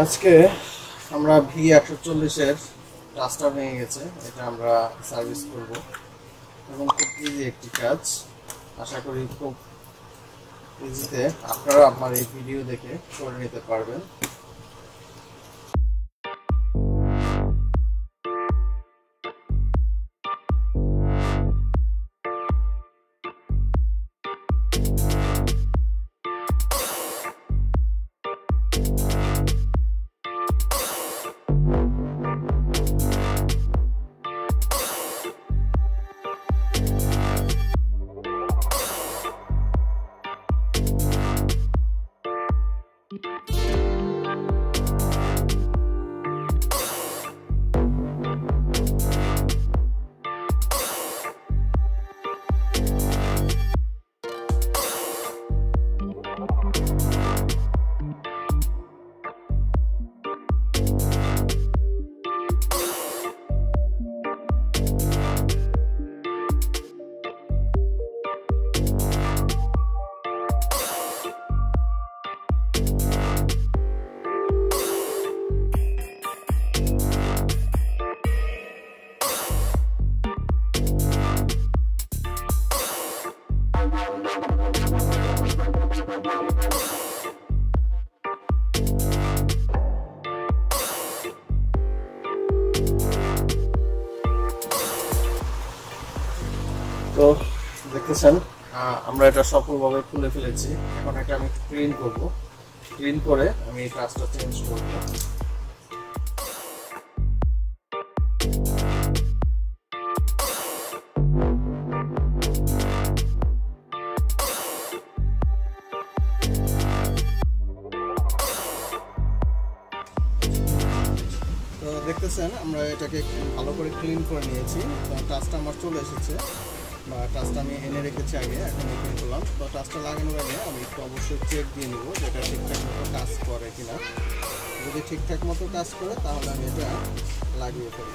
आज के हमरा भी 140 एर रास्ता भेंगे गेছে এটা আমরা সার্ভিস করব এবং খুব ইজি একটি কাজ আশা করি খুব ইজিতে আপনারা আমার এই ভিডিও দেখে করে নিতে পারবেন तो देखते हैं আমরা এটা সফলভাবে খুলে ফেলেছি এখন এটা আমি ক্লিন করব ক্লিন করে আমি এই কাজটা চেঞ্জ করব তো দেখতে हैं আমরা এটাকে ভালো করে ক্লিন করে নিয়েছি তো কাজটা আমার চলে এসেছে টাস্টা আমি এনে রেখেছি আগে এখন ওপেন করলাম তো টাস্টা লাগানোর আগে আমি একটু অবশ্যই চেক দিয়ে নেব যেটা ঠিকঠাক মতো কাজ করে কিনা যদি ঠিকঠাক মতো কাজ করে তাহলে আমি এটা লাগিয়ে ফেলব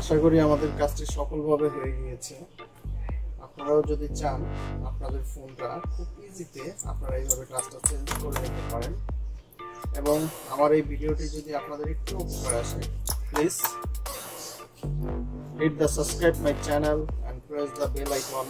আশা করি আমাদের কাজটি সফলভাবে হয়ে গিয়েছে। আপনারাও যদি চান আপনাদের ফোনটা খুব ইজিতে আপনারা এইভাবে কাজটা চেঞ্জ করে নিতে পারেন। এবং আমার এই ভিডিওটি যদি আপনাদের একটু উপকার আসে, please hit the subscribe my channel and press the bell icon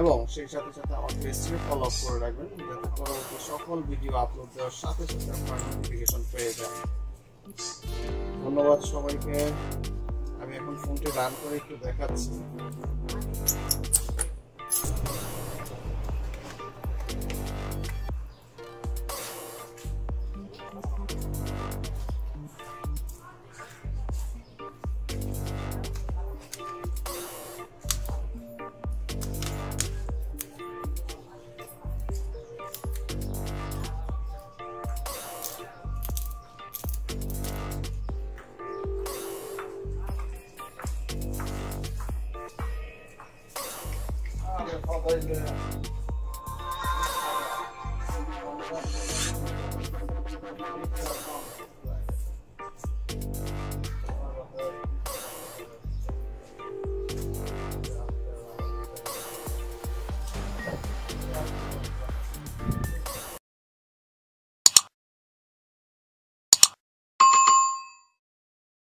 এবং সেই সাথে সাথে আমার পেজটি ফলো আপ করে রাখবেন যাতে পরবর্তী সকল ভিডিও আপলোড দেওয়ার সাথে সাথে আপনারা নোটিফিকেশন পেয়ে যান। ধন্যবাদ সবাইকে। আমি এখন ফোনটি রান করে একটু দেখাচ্ছি।